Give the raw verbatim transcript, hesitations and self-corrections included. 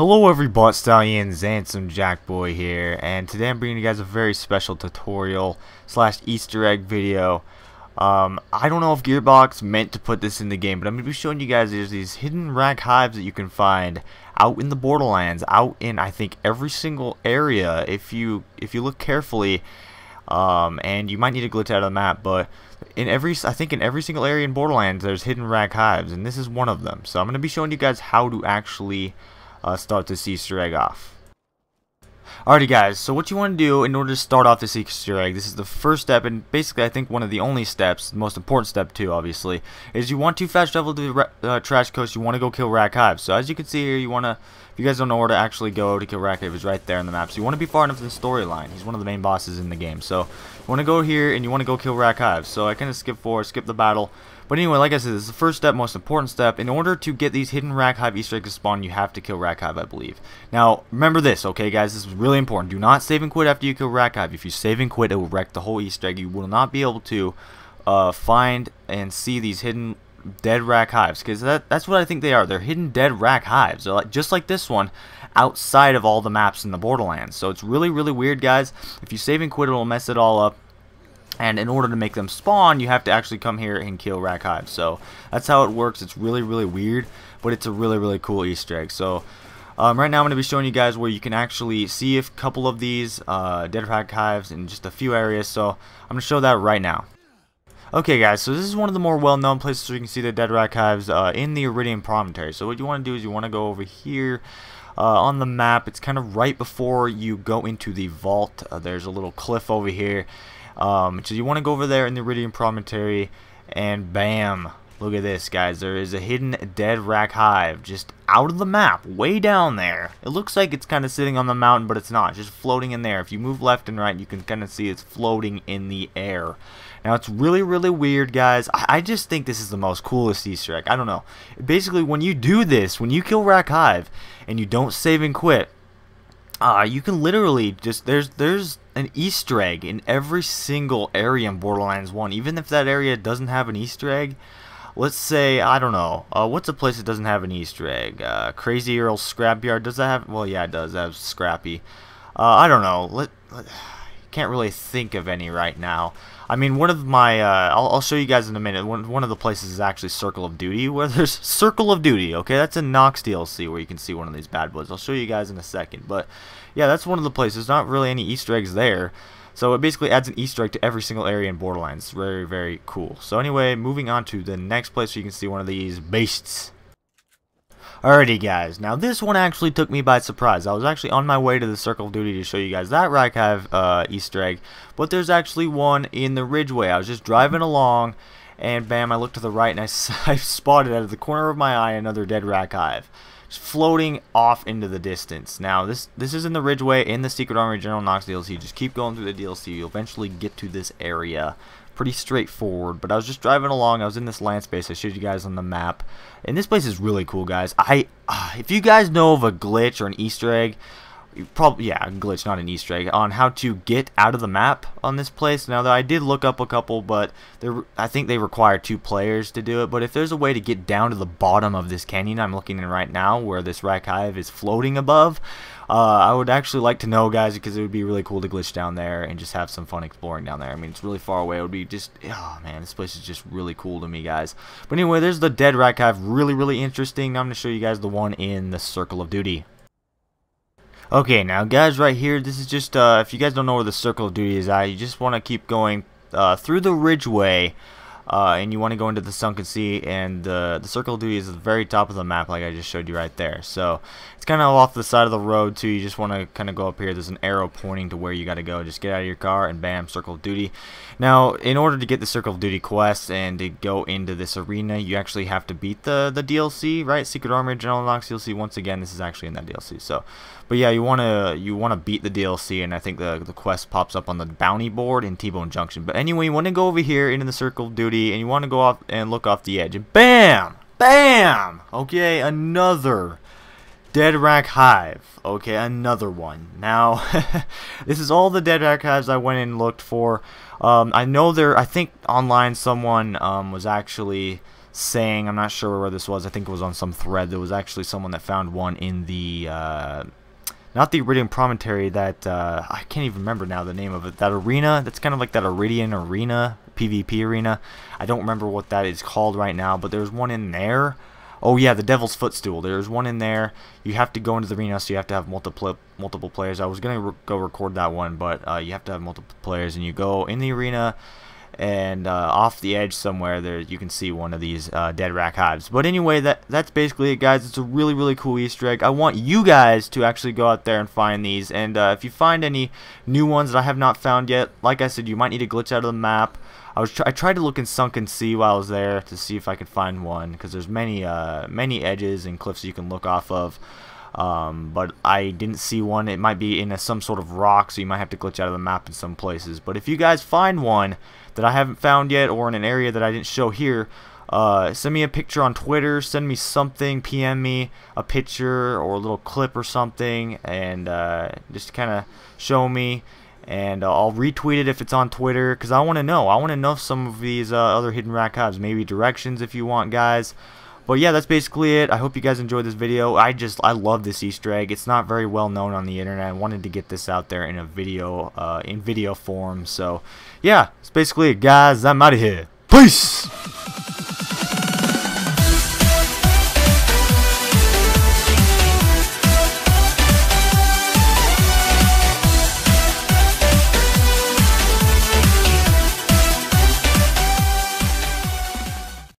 Hello everybody, Stallions, Handsome Jack Boy here, and today I'm bringing you guys a very special tutorial slash Easter egg video. Um, I don't know if Gearbox meant to put this in the game, but I'm going to be showing you guys there's these hidden Rakk Hives that you can find out in the Borderlands, out in I think every single area if you if you look carefully. Um, and you might need to glitch out of the map, but in every I think in every single area in Borderlands there's hidden Rakk Hives, and this is one of them. So I'm going to be showing you guys how to actually Uh, start this Easter egg off. Alrighty guys, so what you want to do in order to start off this Easter egg, this is the first step, and basically I think one of the only steps, the most important step too obviously, is you want to fast travel to the uh, Trash Coast. You want to go kill Rakk Hive. So as you can see here, you want to, if you guys don't know where to actually go to kill Rakk Hive, it's right there on the map. So you want to be far enough in the storyline. He's one of the main bosses in the game. So you want to go here and you want to go kill Rakk Hive. So I kind of skip forward, skip the battle. But anyway, like I said, this is the first step, most important step. In order to get these hidden Rakk Hive Easter eggs to spawn, you have to kill Rakk Hive, I believe. Now, remember this, okay, guys? This is really important. Do not save and quit after you kill Rakk Hive. If you save and quit, it will wreck the whole Easter egg. You will not be able to uh, find and see these hidden dead Rakk Hives, because that, that's what I think they are. They're hidden dead Rakk Hives. They're like, just like this one, outside of all the maps in the Borderlands. So it's really, really weird, guys. If you save and quit, it will mess it all up. And in order to make them spawn, you have to actually come here and kill Rakk Hive. So that's how it works. It's really, really weird, but it's a really, really cool Easter egg. So um, right now I'm going to be showing you guys where you can actually see a couple of these uh, dead Rakk Hives in just a few areas. So I'm going to show that right now. Okay guys, so this is one of the more well-known places where you can see the dead Rakk Hives uh, in the Eridian Promontory. So what you want to do is you want to go over here. Uh, on the map, it's kind of right before you go into the vault. Uh, there's a little cliff over here. Um, so you want to go over there in the Eridian Promontory, and bam, look at this, guys. There is a hidden dead Rakk Hive just out of the map, way down there. It looks like it's kind of sitting on the mountain, but it's not. It's just floating in there. If you move left and right, you can kind of see it's floating in the air. Now, it's really, really weird, guys. I, I just think this is the most coolest Easter egg. I don't know. Basically, when you do this, when you kill Rakk Hive and you don't save and quit, Uh, you can literally just, there's there's an Easter egg in every single area in Borderlands one. Even if that area doesn't have an Easter egg, let's say, I don't know, uh, what's a place that doesn't have an Easter egg? Uh, Crazy Earl Scrapyard, does that have, well yeah it does, that's Scrappy. Uh, I don't know, let, let, can't really think of any right now. I mean, one of my, uh, I'll, I'll show you guys in a minute, one, one of the places is actually Circle of Duty, where there's Circle of Duty, okay, that's in Knoxx D L C where you can see one of these bad boys. I'll show you guys in a second, but yeah, that's one of the places. There's not really any Easter eggs there, so it basically adds an Easter egg to every single area in Borderlands. It's very, very cool. So anyway, moving on to the next place where you can see one of these beasts. Alrighty guys, now this one actually took me by surprise. I was actually on my way to the Circle of Duty to show you guys that Rakk Hive uh, Easter egg, but there's actually one in the Ridgeway. I was just driving along, and bam, I looked to the right, and I, I spotted out of the corner of my eye another dead Rakk Hive, just floating off into the distance. Now, this this is in the Ridgeway, in the Secret Armory of General Knoxx D L C. Just keep going through the D L C, you'll eventually get to this area. Pretty straightforward, but I was just driving along. I was in this land space. I showed you guys on the map, and this place is really cool, guys. I, uh, if you guys know of a glitch or an Easter egg, you probably yeah, a glitch, not an Easter egg, on how to get out of the map on this place. Now, though, I did look up a couple, but there, I think they require two players to do it. But if there's a way to get down to the bottom of this canyon I'm looking in right now, where this Rakk Hive is floating above, Uh, I would actually like to know, guys, because it would be really cool to glitch down there and just have some fun exploring down there. I mean, it's really far away. It would be just, oh man, this place is just really cool to me, guys. But anyway, there's the dead Rakk Hive. Really, really interesting. Now I'm going to show you guys the one in the Circle of Duty. Okay, now guys, right here, this is just, uh, if you guys don't know where the Circle of Duty is at, you just want to keep going uh, through the Ridgeway. Uh, and you want to go into the Sunken Sea, and uh, the Circle of Duty is at the very top of the map, like I just showed you right there. So it's kind of off the side of the road too. You just want to kind of go up here. There's an arrow pointing to where you got to go. Just get out of your car and bam, Circle of Duty. Now, in order to get the Circle of Duty quest and to go into this arena, you actually have to beat the the D L C, right? Secret Armory of General Knoxx D L C. Once again, this is actually in that D L C. So, but yeah, you want to you want to beat the D L C, and I think the the quest pops up on the bounty board in T-Bone Junction. But anyway, you want to go over here into the Circle of Duty. And you want to go off and look off the edge, and bam, bam. Okay, another dead Rakk Hive. Okay, another one. Now, this is all the dead Rakk Hives I went and looked for. Um, I know there. I think online someone um, was actually saying, I'm not sure where this was, I think it was on some thread, there was actually someone that found one in the, uh, not the Eridian Promontory, that, uh, I can't even remember now the name of it, that arena, that's kind of like that Eridian arena, PvP arena, I don't remember what that is called right now, but there's one in there. Oh yeah, the Devil's Footstool. There's one in there. You have to go into the arena, so you have to have multiple multiple players. I was gonna re go record that one, but uh, you have to have multiple players, and you go in the arena, and uh, off the edge somewhere there you can see one of these uh, dead Rakk Hives. But anyway, that that's basically it, guys. It's a really really cool Easter egg. I want you guys to actually go out there and find these, and uh, if you find any new ones that I have not found yet, like I said, you might need to glitch out of the map. I was tr I tried to look in Sunken Sea while I was there to see if I could find one, because there's many uh, many edges and cliffs you can look off of, um, but I didn't see one. It might be in a, some sort of rock, so you might have to glitch out of the map in some places. But if you guys find one that I haven't found yet, or in an area that I didn't show here, uh, send me a picture on Twitter, send me something, P M me a picture or a little clip or something, and uh, just kind of show me. And uh, I'll retweet it if it's on Twitter, because I want to know. I want to know some of these uh, other hidden Rakk Hives, maybe directions if you want, guys. But yeah, that's basically it. I hope you guys enjoyed this video. I just, I love this Easter egg. It's not very well known on the internet. I wanted to get this out there in a video, uh, in video form. So yeah, that's basically it, guys. I'm out of here. Peace!